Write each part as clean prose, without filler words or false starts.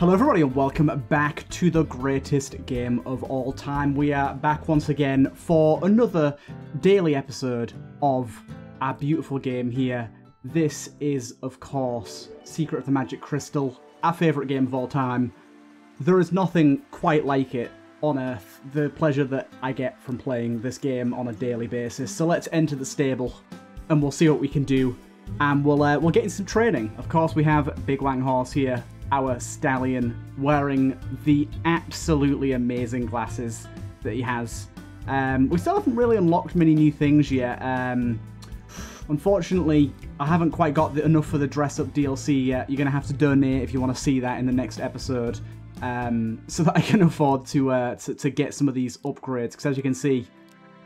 Hello everybody and welcome back to the greatest game of all time. We are back once again for another daily episode of our beautiful game here. This is, of course, Secret of the Magic Crystal, our favourite game of all time. There is nothing quite like it on Earth, the pleasure that I get from playing this game on a daily basis. So let's enter the stable and we'll see what we can do. And we'll get in some training. Of course, we have Big Wang Horse here, our stallion, wearing the absolutely amazing glasses that he has. We still haven't really unlocked many new things yet. Unfortunately, I haven't quite got enough for the dress-up DLC yet. You're going to have to donate if you want to see that in the next episode, so that I can afford to get some of these upgrades. Because as you can see,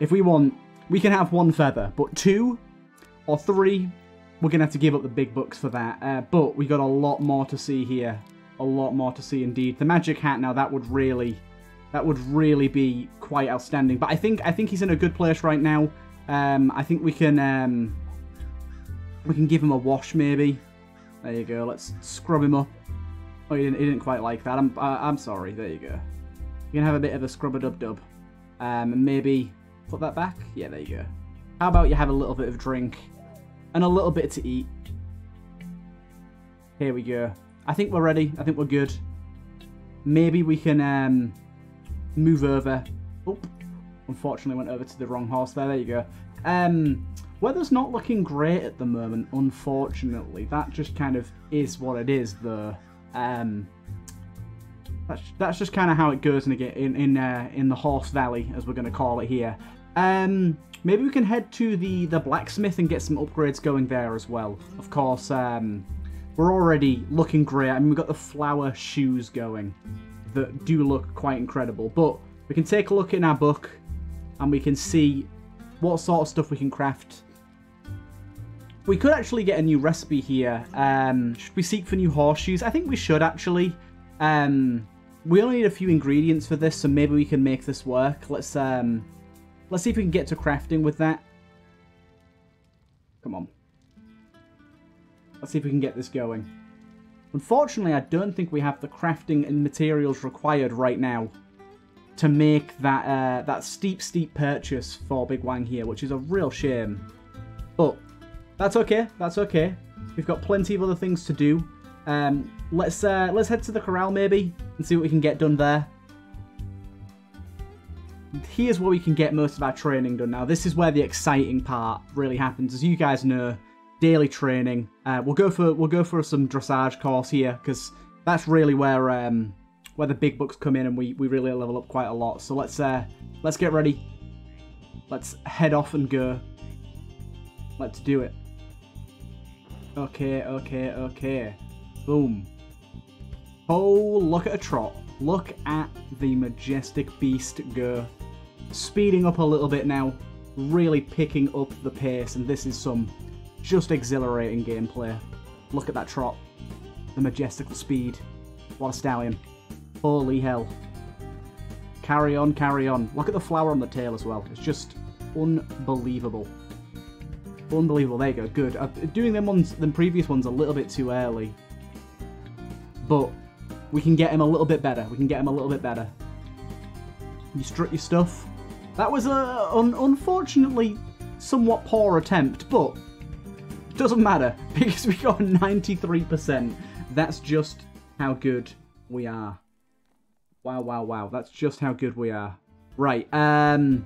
if we want, we can have one feather, but two or three, we're going to have to give up the big bucks for that. But we got a lot more to see here. A lot more to see indeed. The magic hat now, that would really be quite outstanding. But I think he's in a good place right now. I think we can give him a wash maybe. There you go. Let's scrub him up. Oh, he didn't quite like that. I'm sorry. There you go. You can have a bit of a scrub-a-dub-dub. Maybe put that back. Yeah, there you go. How about you have a little bit of drink and a little bit to eat. Here we go. I think we're ready. I think we're good. Maybe we can move over. Oh, unfortunately went over to the wrong horse there. There you go. Weather's not looking great at the moment, unfortunately. That just kind of is what it is, though. That's just kind of how it goes in the Horse Valley, as we're going to call it here. Maybe we can head to the blacksmith and get some upgrades going there as well. Of course, we're already looking great. I mean, we've got the flower shoes going that do look quite incredible. But we can take a look in our book and we can see what sort of stuff we can craft. We could actually get a new recipe here. Should we seek for new horseshoes? I think we should, actually. We only need a few ingredients for this, so maybe we can make this work. Let's see if we can get to crafting with that. Come on. Let's see if we can get this going. Unfortunately, I don't think we have the crafting and materials required right now to make that that steep purchase for Big Wang here, which is a real shame. But that's okay. That's okay. We've got plenty of other things to do. Let's head to the corral maybe and see what we can get done there. Here's where we can get most of our training done now. This is where the exciting part really happens. As you guys know, daily training. We'll go for some dressage course here, because that's really where the big bucks come in and we really level up quite a lot. So let's get ready. Let's head off and go. Let's do it. Okay. Boom. Oh, look at a trot. Look at the majestic beast go. Speeding up a little bit now, really picking up the pace, and this is some just exhilarating gameplay. Look at that trot, the majestical speed. What a stallion. Holy hell. Carry on, carry on. Look at the flower on the tail as well. It's just unbelievable. Unbelievable. There you go. Good. Doing them previous ones a little bit too early, but we can get him a little bit better. We can get him a little bit better. You strut your stuff. That was a unfortunately somewhat poor attempt, but it doesn't matter because we got 93%. That's just how good we are. Wow, wow, wow. That's just how good we are. Right. I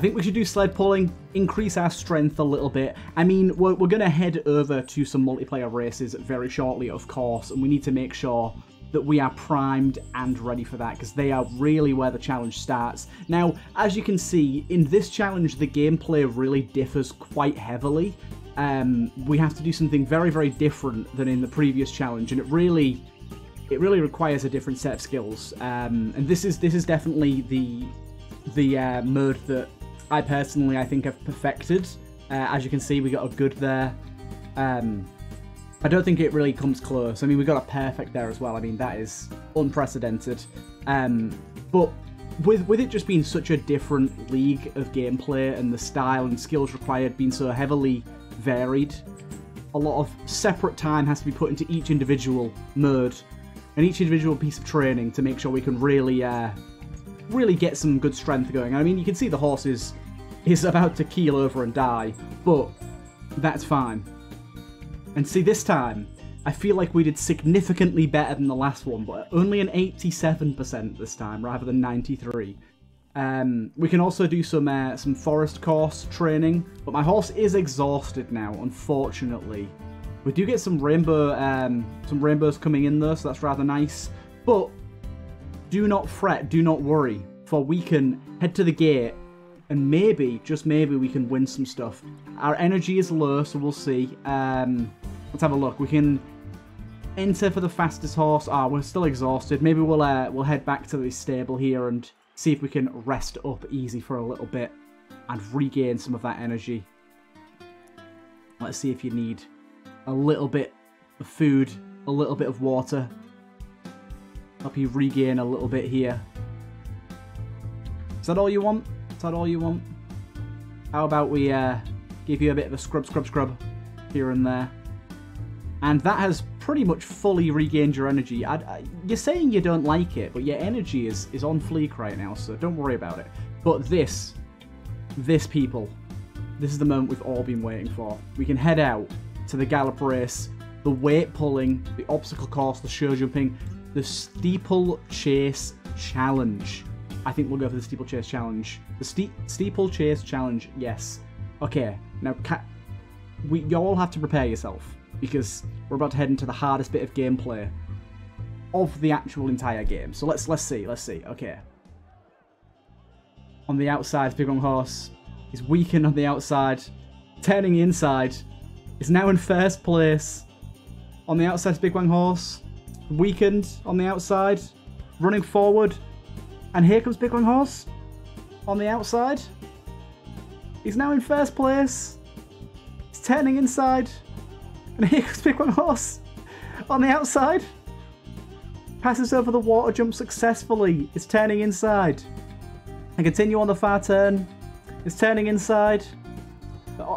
think we should do sled pulling, increase our strength a little bit. I mean, we're going to head over to some multiplayer races very shortly, of course, and we need to make sure that we are primed and ready for that, because they are really where the challenge starts. Now, as you can see, in this challenge, the gameplay really differs quite heavily. We have to do something very, very different than in the previous challenge, and it really requires a different set of skills. And this is definitely the mode that I personally, I think, I've perfected. As you can see, we got a good there. I don't think it really comes close. I mean, we got a perfect there as well. I mean, that is unprecedented. But with it just being such a different league of gameplay and the style and skills required being so heavily varied, a lot of separate time has to be put into each individual mode. and each individual piece of training to make sure we can really, really get some good strength going. I mean, you can see the horse is about to keel over and die, but that's fine. And see, this time, I feel like we did significantly better than the last one, but only an 87% this time, rather than 93%. We can also do some forest course training, but my horse is exhausted now, unfortunately. We do get some rainbows coming in though, so that's rather nice. But do not fret, do not worry, for we can head to the gate and maybe, just maybe, we can win some stuff. Our energy is low, so we'll see. Let's have a look. We can enter for the fastest horse. Ah, we're still exhausted. Maybe we'll head back to the stable here and see if we can rest up easy for a little bit and regain some of that energy. Let's see if you need a little bit of food, a little bit of water. Help you regain a little bit here. Is that all you want? Is that all you want? How about we give you a bit of a scrub, scrub, scrub here and there. And that has pretty much fully regained your energy. You're saying you don't like it, but your energy is on fleek right now, so don't worry about it. But this is the moment we've all been waiting for. We can head out to the gallop race, the weight pulling, the obstacle course, the show jumping, the steeplechase challenge. I think we'll go for the steeplechase challenge. The steeplechase challenge, yes. Okay, now y'all have to prepare yourself, because we're about to head into the hardest bit of gameplay of the actual entire game. So let's see. Okay. On the outside, Big Wang Horse is weakened on the outside, turning inside, is now in first place. On the outside, Big Wang Horse, weakened on the outside, running forward, and here comes Big Wang Horse on the outside. He's now in first place. He's turning inside. And here comes Big Wang Horse on the outside. Passes over the water jump successfully. It's turning inside. And continue on the far turn. It's turning inside.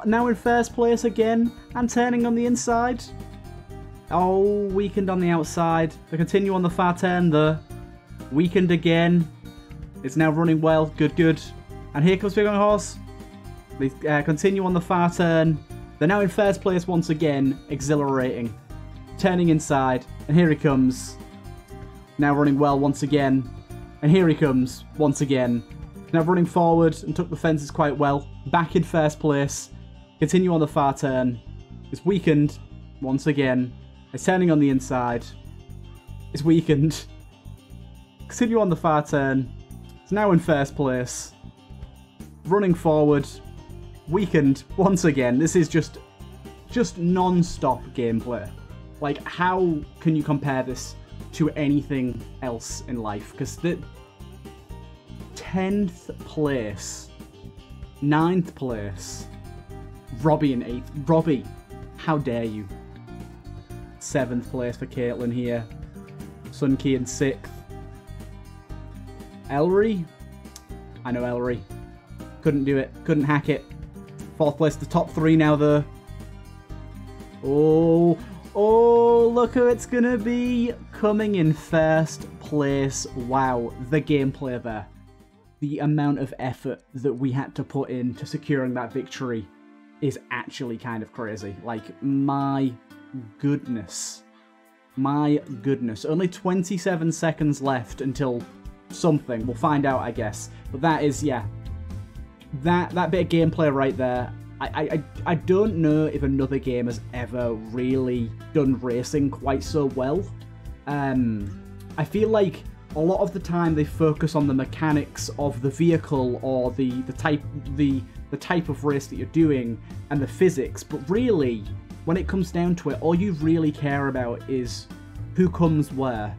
Now in first place again. And turning on the inside. Oh, weakened on the outside. They continue on the far turn though. Weakened again. It's now running well. Good, good. And here comes Big Wang Horse. They continue on the far turn. They're now in first place once again, exhilarating, turning inside, and here he comes, now running well once again, and here he comes once again, now running forward and took the fences quite well, back in first place, continue on the far turn, it's weakened once again, it's turning on the inside, it's weakened, continue on the far turn, it's now in first place, running forward, weakened once again. This is just non-stop gameplay. Like, how can you compare this to anything else in life? Because the 10th place, 9th place, Robbie in 8th. Robbie, how dare you? 7th place for Caitlin here. Sunkey in 6th. Elry? I know Elry. Couldn't do it. Couldn't hack it. Fourth place, the top three now though. Oh, look who it's gonna be coming in first place. Wow, the gameplay there. The amount of effort that we had to put in to securing that victory is actually kind of crazy. Like, my goodness. My goodness. Only 27 seconds left until something. We'll find out, I guess. But that is, yeah. That bit of gameplay right there, I don't know if another game has ever really done racing quite so well. I feel like a lot of the time they focus on the mechanics of the vehicle or the type of race that you're doing and the physics, but really, when it comes down to it, all you really care about is who comes where,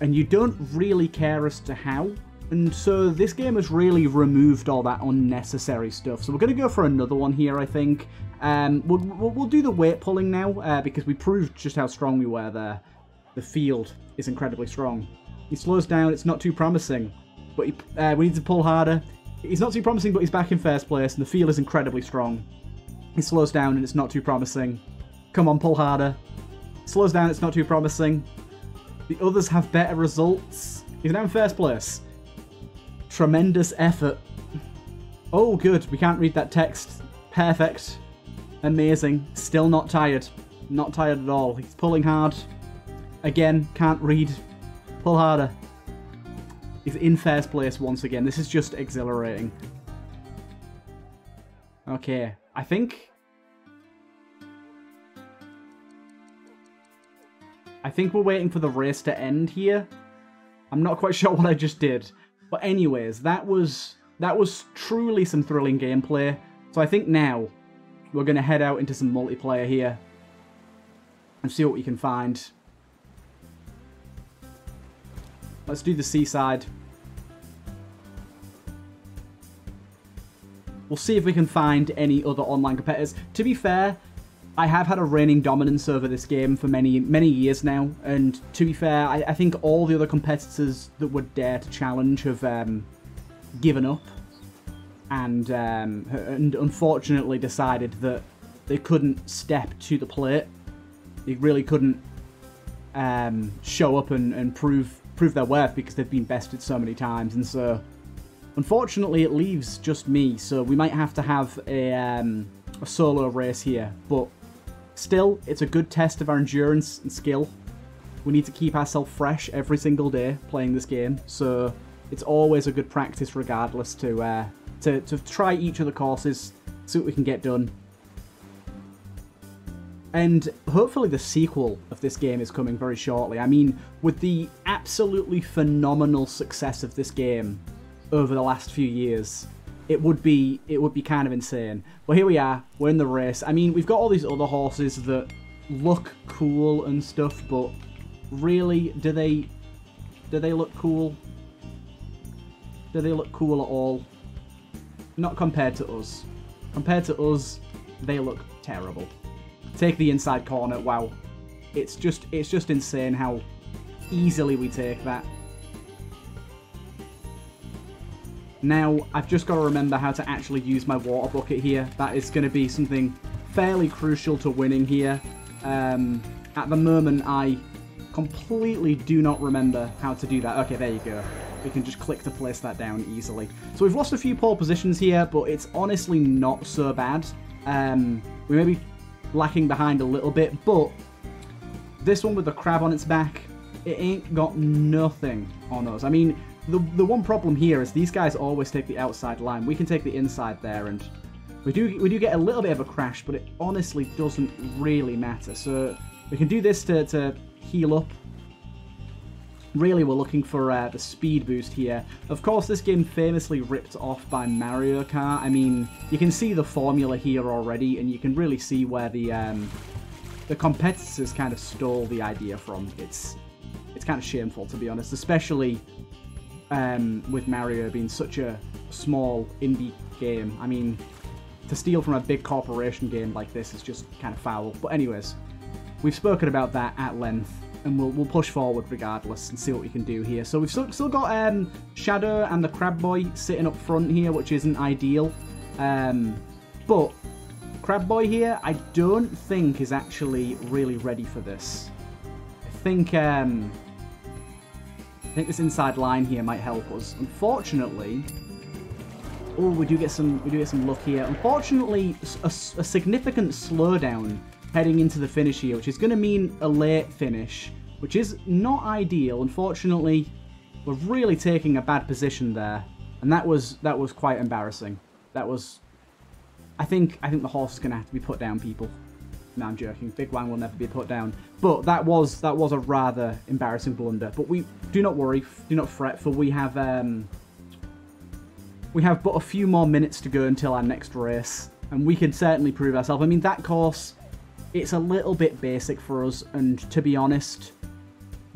and you don't really care as to how. And so this game has really removed all that unnecessary stuff. So we're going to go for another one here, I think. We'll do the weight pulling now, because we proved just how strong we were there. The field is incredibly strong. He slows down. It's not too promising. But we need to pull harder. He's not too promising, but he's back in first place. And the field is incredibly strong. He slows down, and it's not too promising. Come on, pull harder. Slows down. It's not too promising. The others have better results. He's now in first place. Tremendous effort. Oh, good. We can't read that text. Perfect. Amazing. Still not tired. Not tired at all. He's pulling hard. Again, can't read. Pull harder. He's in first place once again. This is just exhilarating. Okay. I think... we're waiting for the race to end here. I'm not quite sure what I just did. But anyways, that was truly some thrilling gameplay. So I think now we're going to head out into some multiplayer here and see what we can find. Let's do the seaside. We'll see if we can find any other online competitors. To be fair, I have had a reigning dominance over this game for many years now, and to be fair, I think all the other competitors that would dare to challenge have given up and unfortunately decided that they couldn't step to the plate. They really couldn't show up and prove their worth because they've been bested so many times, and so unfortunately it leaves just me, so we might have to have a solo race here, but... still, it's a good test of our endurance and skill. We need to keep ourselves fresh every single day playing this game, so it's always a good practice regardless to try each of the courses, see what we can get done. And hopefully the sequel of this game is coming very shortly. I mean, with the absolutely phenomenal success of this game over the last few years, it would be kind of insane. But here we are, we're in the race. I mean, we've got all these other horses that look cool and stuff, but really, do they look cool? Do they look cool at all? Not compared to us. Compared to us, they look terrible. Take the inside corner, wow. It's just insane how easily we take that. Now, I've just got to remember how to actually use my water bucket here. That is going to be something fairly crucial to winning here. At the moment, I completely do not remember how to do that. Okay, there you go. We can just click to place that down easily. So we've lost a few pole positions here, but it's honestly not so bad. We may be lacking behind a little bit, but this one with the crab on its back, it ain't got nothing on us. I mean... The one problem here is these guys always take the outside line. We can take the inside there, and we do get a little bit of a crash, but it honestly doesn't really matter. So we can do this to heal up. Really, we're looking for the speed boost here. Of course, this game famously ripped off by Mario Kart. I mean, you can see the formula here already, and you can really see where the competitors kind of stole the idea from. It's kind of shameful, to be honest, especially... with Mario being such a small indie game. I mean, to steal from a big corporation game like this is just kind of foul. But anyways, we've spoken about that at length, and we'll push forward regardless and see what we can do here. So we've still got Shadow and the Crab Boy sitting up front here, which isn't ideal. But Crab Boy here, I don't think is actually really ready for this. I think this inside line here might help us. Unfortunately, oh, we do get some luck here. Unfortunately, a significant slowdown heading into the finish here, which is going to mean a late finish, which is not ideal. Unfortunately, we're really taking a bad position there, and that was quite embarrassing. That was, I think the horse is going to have to be put down, people. No, I'm joking. Big Wang will never be put down. But that was a rather embarrassing blunder. But we do not worry, do not fret, for we have but a few more minutes to go until our next race, and we can certainly prove ourselves. I mean, that course, it's a little bit basic for us, and to be honest,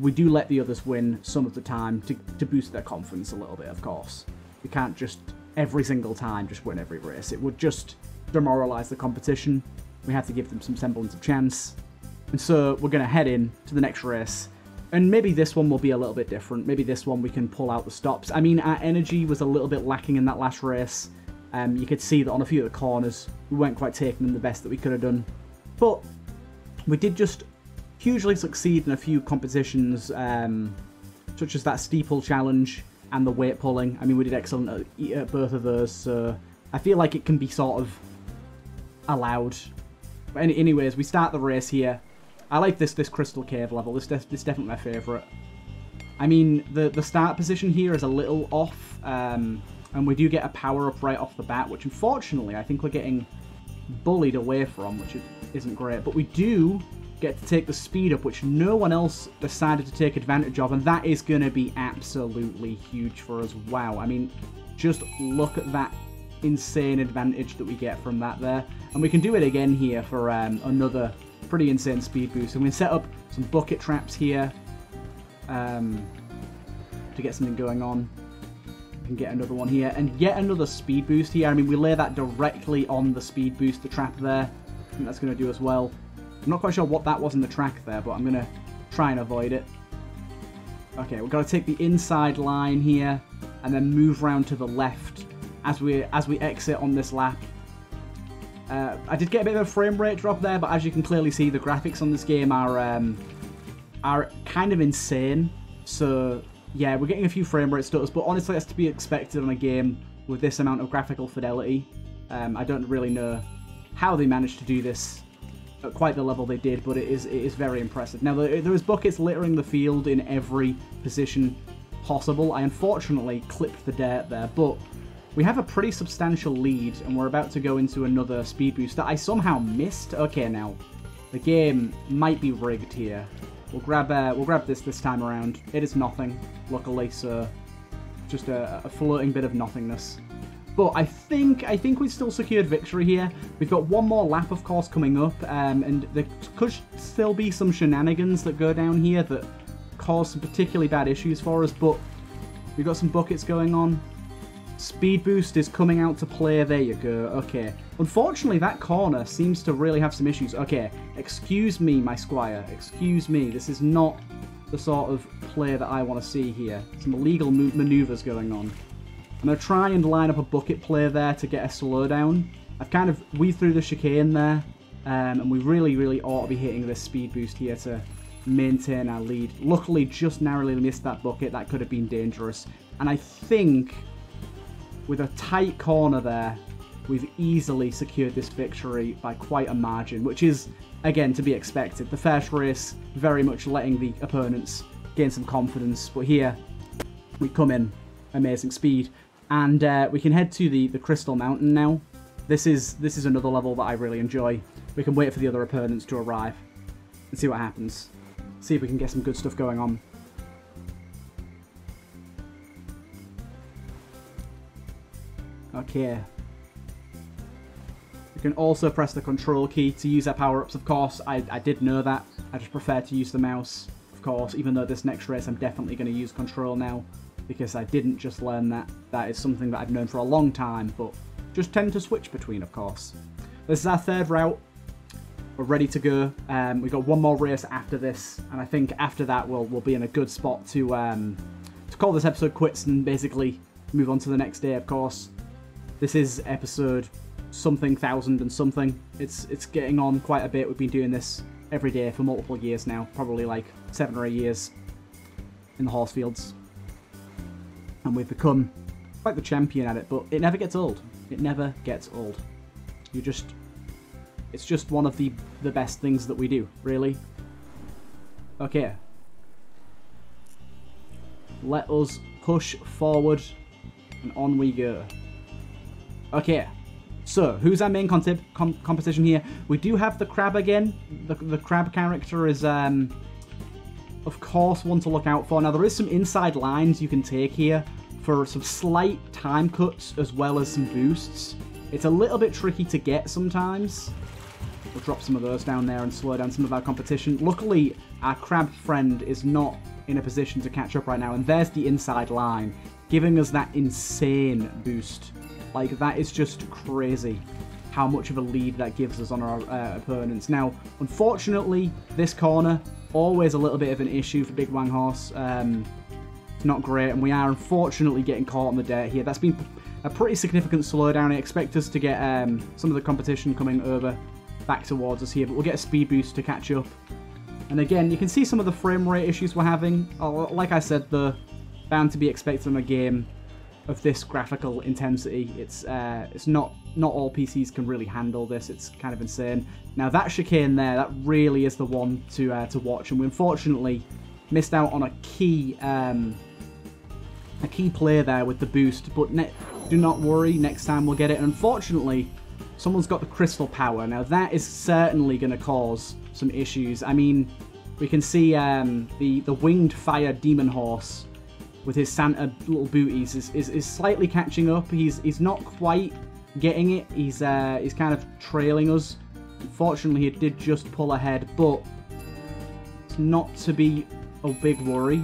we do let the others win some of the time to boost their confidence a little bit. Of course, we can't just every single time just win every race. It would just demoralize the competition. We have to give them some semblance of chance. And so we're going to head in to the next race. And maybe this one will be a little bit different. Maybe this one we can pull out the stops. I mean, our energy was a little bit lacking in that last race. You could see that on a few of the corners, we weren't quite taking them the best that we could have done. But we did just hugely succeed in a few competitions, such as that steeple challenge and the weight pulling. I mean, we did excellent at both of those, so I feel like it can be sort of allowed. But anyways, we start the race here. I like this Crystal Cave level. This is definitely my favourite. I mean, the start position here is a little off, and we do get a power-up right off the bat, which unfortunately I think we're getting bullied away from, which isn't great. But we do get to take the speed up, which no one else decided to take advantage of, and that is going to be absolutely huge for us. Wow, I mean, just look at that insane advantage that we get from that there. And we can do it again here for another pretty insane speed boost. And we set up some bucket traps here to get something going on. We can get another one here, and yet another speed boost here. I mean, we lay that directly on the speed booster trap there. I think that's going to do as well. I'm not quite sure what that was in the track there, but I'm going to try and avoid it. Okay, we've got to take the inside line here and then move round to the left as we exit on this lap. I did get a bit of a frame rate drop there, but as you can clearly see, the graphics on this game are kind of insane. So yeah, we're getting a few frame rate stutters, but honestly, that's to be expected on a game with this amount of graphical fidelity. I don't really know how they managed to do this at quite the level they did, but it is very impressive. Now, there is buckets littering the field in every position possible. I unfortunately clipped the dirt there, but we have a pretty substantial lead, and we're about to go into another speed boost that I somehow missed. Okay, now the game might be rigged here. We'll grab this time around. It is nothing, luckily, so just a floating bit of nothingness. But I think we've still secured victory here. We've got one more lap, of course, coming up, and there could still be some shenanigans that go down here that cause some particularly bad issues for us, but we've got some buckets going on. Speed boost is coming out to play. There you go. Okay. Unfortunately, that corner seems to really have some issues. Okay. Excuse me, my squire. Excuse me. This is not the sort of play that I want to see here. Some illegal maneuvers going on. I'm going to try and line up a bucket play there to get a slowdown. I've kind of weaved through the chicane there, and we really, really ought to be hitting this speed boost here to maintain our lead. Luckily, just narrowly missed that bucket. That could have been dangerous. And I think with a tight corner there, we've easily secured this victory by quite a margin, which is, again, to be expected. The first race very much letting the opponents gain some confidence, but here we come in amazing speed. And we can head to the Crystal Mountain now. This is another level that I really enjoy. We can wait for the other opponents to arrive and see what happens. See if we can get some good stuff going on. Okay. We can also press the control key to use our power-ups, of course. I did know that. I just prefer to use the mouse, of course, even though this next race I'm definitely going to use control now, because I didn't just learn that. That is something that I've known for a long time, but just tend to switch between, of course. This is our third route. We're ready to go. We've got one more race after this, and I think after that we'll be in a good spot to call this episode quits and basically move on to the next day, of course. This is episode something, thousand and something. It's getting on quite a bit. We've been doing this every day for multiple years now, probably like 7 or 8 years in the horse fields. And we've become quite the champion at it, but it never gets old. It never gets old. It's just one of the best things that we do, really. Okay. Let us push forward, and on we go. Okay. So, who's our main competition here? We do have the crab again. The crab character is of course one to look out for. Now, there is some inside lines you can take here for some slight time cuts as well as some boosts. It's a little bit tricky to get sometimes. We'll drop some of those down there and slow down some of our competition. Luckily, our crab friend is not in a position to catch up right now, and there's the inside line, giving us that insane boost. Like, that is just crazy how much of a lead that gives us on our opponents. Now, unfortunately, this corner, always a little bit of an issue for Big Wang Horse. It's not great, and we are unfortunately getting caught on the dirt here. That's been a pretty significant slowdown. I expect us to get some of the competition coming over back towards us here, but we'll get a speed boost to catch up. And again, you can see some of the frame rate issues we're having. Like I said, they're bound to be expected from a game of this graphical intensity. It's not all PCs can really handle this. It's kind of insane. Now that chicane there, that really is the one to watch, and we unfortunately missed out on a key play there with the boost. But do not worry, next time we'll get it. And unfortunately, someone's got the crystal power. Now that is certainly going to cause some issues. I mean, we can see the winged fire demon horse with his Santa little booties is slightly catching up. He's not quite getting it. He's kind of trailing us. Unfortunately, it did just pull ahead, but it's not to be a big worry.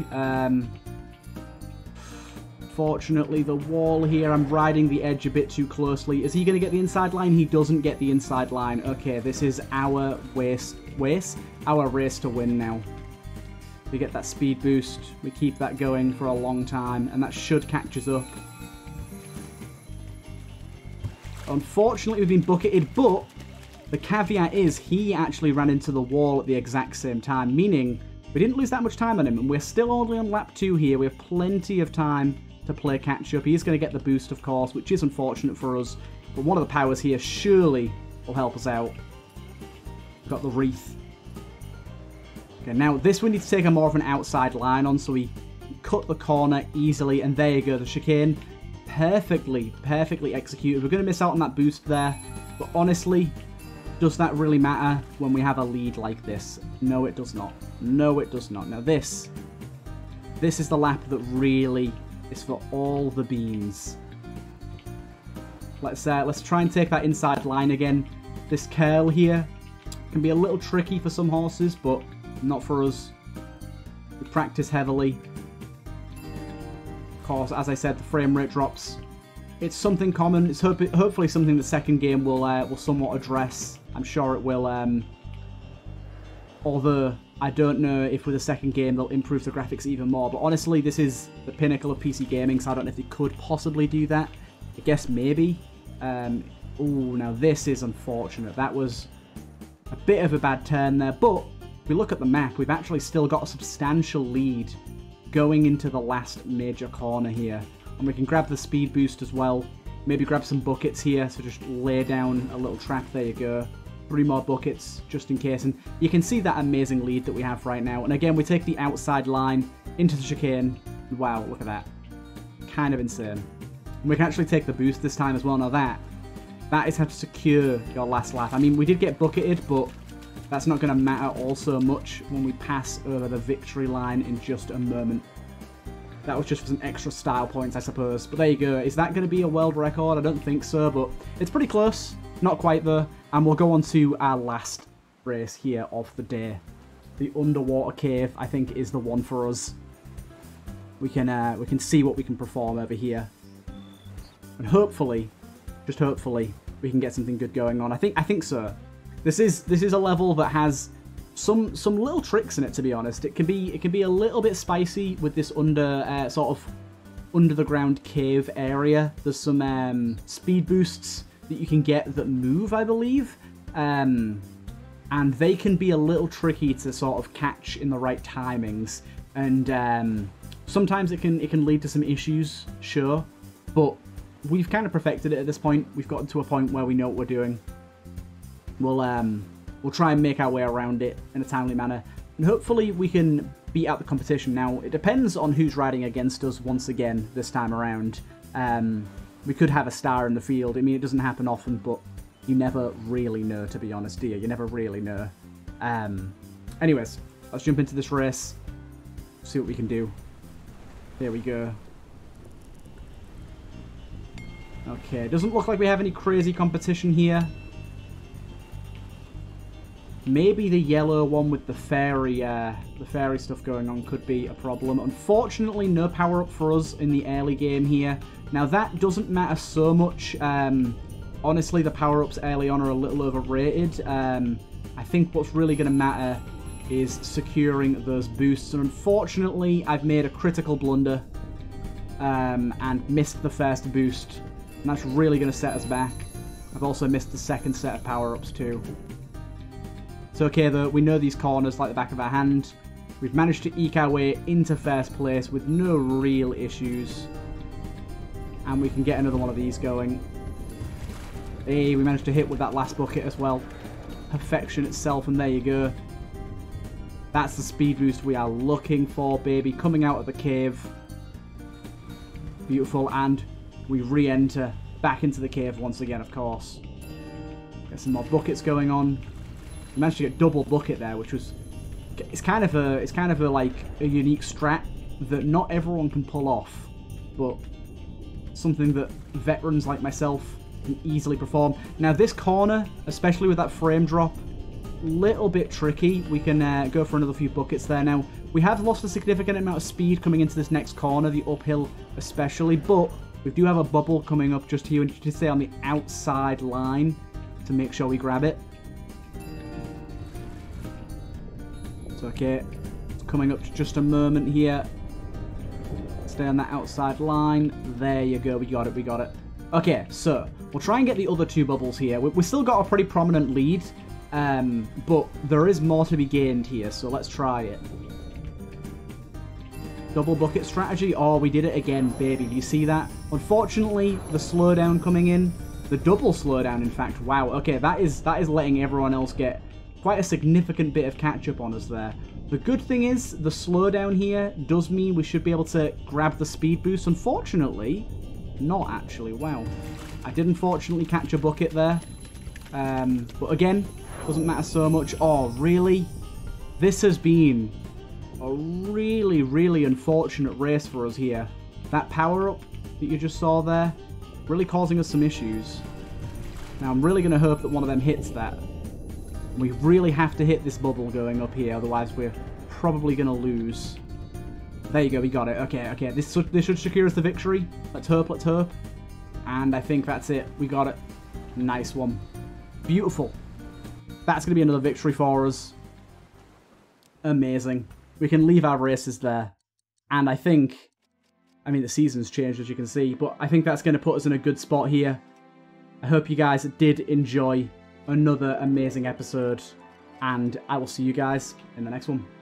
Fortunately, the wall here, I'm riding the edge a bit too closely. Is he going to get the inside line? He doesn't get the inside line. Okay, this is our race to win now. We get that speed boost. We keep that going for a long time, and that should catch us up. Unfortunately, we've been bucketed, but the caveat is he actually ran into the wall at the exact same time, meaning we didn't lose that much time on him, and we're still only on lap 2 here. We have plenty of time to play catch-up. He's going to get the boost, of course, which is unfortunate for us. But one of the powers here surely will help us out. Got the wreath. Okay, now this we need to take a more of an outside line on, so we cut the corner easily. And there you go, the chicane. Perfectly executed. We're going to miss out on that boost there. But honestly, does that really matter when we have a lead like this? No, it does not. No, it does not. Now this is the lap that really... it's for all the beans. Let's try and take that inside line again. This curl here can be a little tricky for some horses, but not for us. We practice heavily. Of course, as I said, the frame rate drops. It's something common. It's hopefully something the second game will somewhat address. I'm sure it will. Although I don't know if with a second game they'll improve the graphics even more, but honestly this is the pinnacle of PC gaming, so I don't know if they could possibly do that. I guess maybe. Ooh, now this is unfortunate. That was a bit of a bad turn there, but if we look at the map, we've actually still got a substantial lead going into the last major corner here. And we can grab the speed boost as well, maybe grab some buckets here, so just lay down a little track, there you go. 3 more buckets just in case, and you can see that amazing lead that we have right now. And again, we take the outside line into the chicane. Wow, look at that. Kind of insane. And we can actually take the boost this time as well. Now that is how to secure your last lap. I mean, we did get bucketed, but that's not going to matter all so much when we pass over the victory line in just a moment. That was just for some extra style points, I suppose. But there you go. Is that going to be a world record? I don't think so, but it's pretty close. Not quite though. And we'll go on to our last race here of the day. The underwater cave, I think, is the one for us. We can see what we can perform over here, and hopefully, just hopefully, we can get something good going on. I think so. This is a level that has some little tricks in it. To be honest, it can be a little bit spicy with this sort of under the ground cave area. There's some speed boosts that you can get that move, I believe, and they can be a little tricky to sort of catch in the right timings, and sometimes it can lead to some issues, sure, but we've kind of perfected it at this point. We've gotten to a point where we know what we're doing. We'll try and make our way around it in a timely manner, and hopefully we can beat out the competition. Now it depends on who's riding against us once again this time around. We could have a star in the field. I mean, it doesn't happen often, but you never really know, to be honest, do you? You never really know. Anyways, let's jump into this race, see what we can do. There we go. Okay, doesn't look like we have any crazy competition here. Maybe the yellow one with the fairy stuff going on could be a problem. Unfortunately, no power-up for us in the early game here. Now, that doesn't matter so much. Honestly, the power-ups early on are a little overrated. I think what's really going to matter is securing those boosts. And unfortunately, I've made a critical blunder and missed the first boost. And that's really going to set us back. I've also missed the second set of power-ups too. It's okay though, we know these corners like the back of our hand. We've managed to eke our way into first place with no real issues. And we can get another one of these going. Hey, we managed to hit with that last bucket as well. Perfection itself, and there you go. That's the speed boost we are looking for, baby. Coming out of the cave. Beautiful, and we re-enter back into the cave once again, of course. Get some more buckets going on. We managed to get double bucket there, which was... It's kind of a like a unique strat that not everyone can pull off, but something that veterans like myself can easily perform. Now this corner, especially with that frame drop, little bit tricky. We can go for another few buckets there. Now we have lost a significant amount of speed coming into this next corner, the uphill especially, but we do have a bubble coming up just here. We need to stay on the outside line to make sure we grab it. Okay, it's coming up to just a moment here. Stay on that outside line. There you go. We got it. We got it. Okay, so we'll try and get the other two bubbles here. We've still got a pretty prominent lead, but there is more to be gained here, so let's try it. Double bucket strategy. Oh, we did it again, baby. Do you see that? Unfortunately, the slowdown coming in. The double slowdown, in fact. Wow. Okay, that is letting everyone else get... quite a significant bit of catch-up on us there. The good thing is, the slowdown here does mean we should be able to grab the speed boost. Unfortunately, not actually. Wow. I did unfortunately catch a bucket there. But again, doesn't matter so much. Oh, really? This has been a really, really unfortunate race for us here. That power-up that you just saw there, really causing us some issues. Now, I'm really going to hope that one of them hits that. We really have to hit this bubble going up here, otherwise we're probably going to lose. There you go, we got it. Okay, okay, this should secure us the victory. Let's hope, let's hope. And I think that's it. We got it. Nice one. Beautiful. That's going to be another victory for us. Amazing. We can leave our races there. And I think, I mean, the season's changed as you can see, but I think that's going to put us in a good spot here. I hope you guys did enjoy another amazing episode, and I will see you guys in the next one.